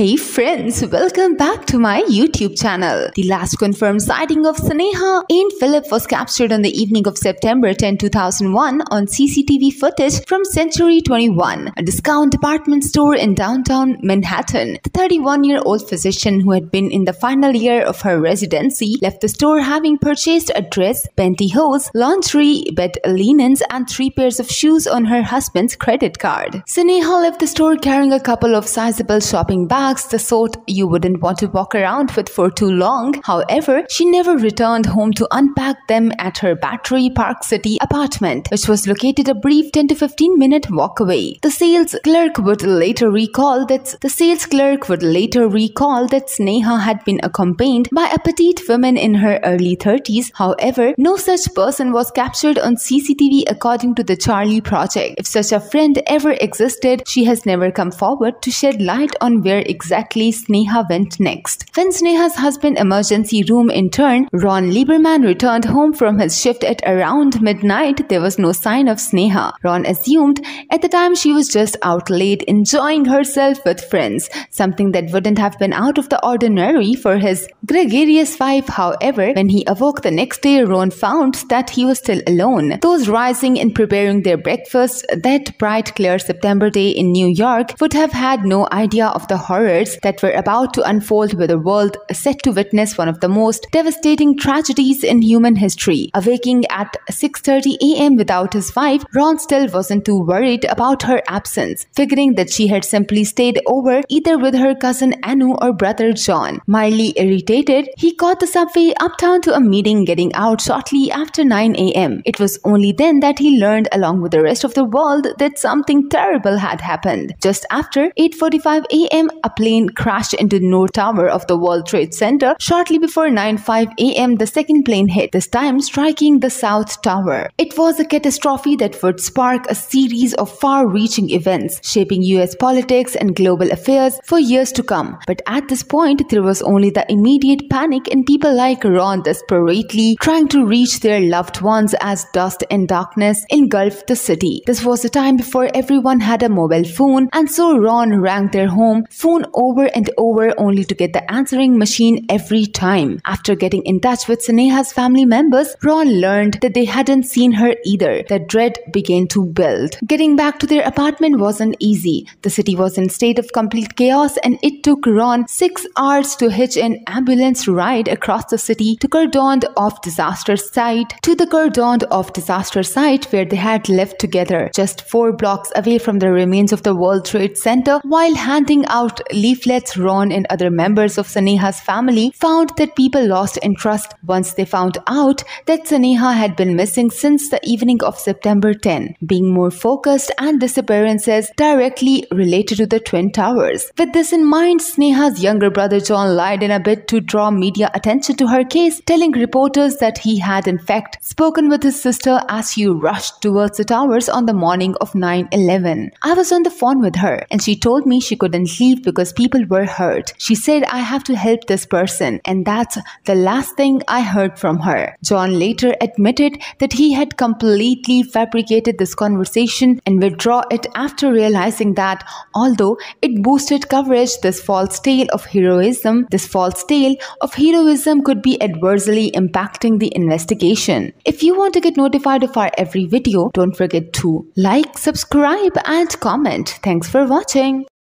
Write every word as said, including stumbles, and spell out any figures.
Hey friends, welcome back to my YouTube channel. The last confirmed sighting of Sneha Anne Philip was captured on the evening of September tenth two thousand one on C C T V footage from Century twenty-one, a discount department store in downtown Manhattan. The thirty-one-year-old physician who had been in the final year of her residency left the store having purchased a dress, pantyhose, lingerie, bed linens and three pairs of shoes on her husband's credit card. Sneha left the store carrying a couple of sizable shopping bags, the sort you wouldn't want to walk around with for too long. However, she never returned home to unpack them at her Battery Park City apartment, which was located a brief ten to fifteen minute walk away. The sales clerk would later recall that the sales clerk would later recall that Sneha had been accompanied by a petite woman in her early thirties. However, no such person was captured on C C T V according to the Charlie Project. If such a friend ever existed, she has never come forward to shed light on where it exactly Sneha went next. When Sneha's husband's emergency room intern, Ron Lieberman, returned home from his shift at around midnight, there was no sign of Sneha. Ron assumed at the time she was just out late enjoying herself with friends, something that wouldn't have been out of the ordinary for his gregarious wife. However, when he awoke the next day, Ron found that he was still alone. Those rising and preparing their breakfast that bright, clear September day in New York would have had no idea of the horror that were about to unfold with a world set to witness one of the most devastating tragedies in human history. Awaking at six thirty a m without his wife, Ron still wasn't too worried about her absence, figuring that she had simply stayed over either with her cousin Annu or brother John. Mildly irritated, he caught the subway uptown to a meeting, getting out shortly after nine a m It was only then that he learned, along with the rest of the world, that something terrible had happened. Just after eight forty-five a m, a plane crashed into the North Tower of the World Trade Center. Shortly before nine oh five a m, the second plane hit, this time striking the South Tower. It was a catastrophe that would spark a series of far-reaching events, shaping U S politics and global affairs for years to come. But at this point, there was only the immediate panic and people like Ron desperately trying to reach their loved ones as dust and darkness engulfed the city. This was the time before everyone had a mobile phone, and so Ron rang their home phone over and over, only to get the answering machine every time. After getting in touch with Sneha's family members, Ron learned that they hadn't seen her either. The dread began to build. Getting back to their apartment wasn't easy. The city was in a state of complete chaos, and it took Ron six hours to hitch an ambulance ride across the city to cordoned off disaster site to the cordoned off disaster site where they had lived together, just four blocks away from the remains of the World Trade Center. While handing out leaflets, Ron and other members of Sneha's family found that people lost interest once they found out that Sneha had been missing since the evening of September tenth, being more focused and disappearances directly related to the Twin Towers. With this in mind, Sneha's younger brother John lied in a bid to draw media attention to her case, telling reporters that he had in fact spoken with his sister as she rushed towards the towers on the morning of nine eleven. "I was on the phone with her and she told me she couldn't leave because Because people were hurt. She said, I have to help this person, and that's the last thing I heard from her." John later admitted that he had completely fabricated this conversation and withdraw it after realizing that although it boosted coverage, this false tale of heroism, this false tale of heroism could be adversely impacting the investigation. If you want to get notified of our every video, don't forget to like, subscribe, and comment. Thanks for watching.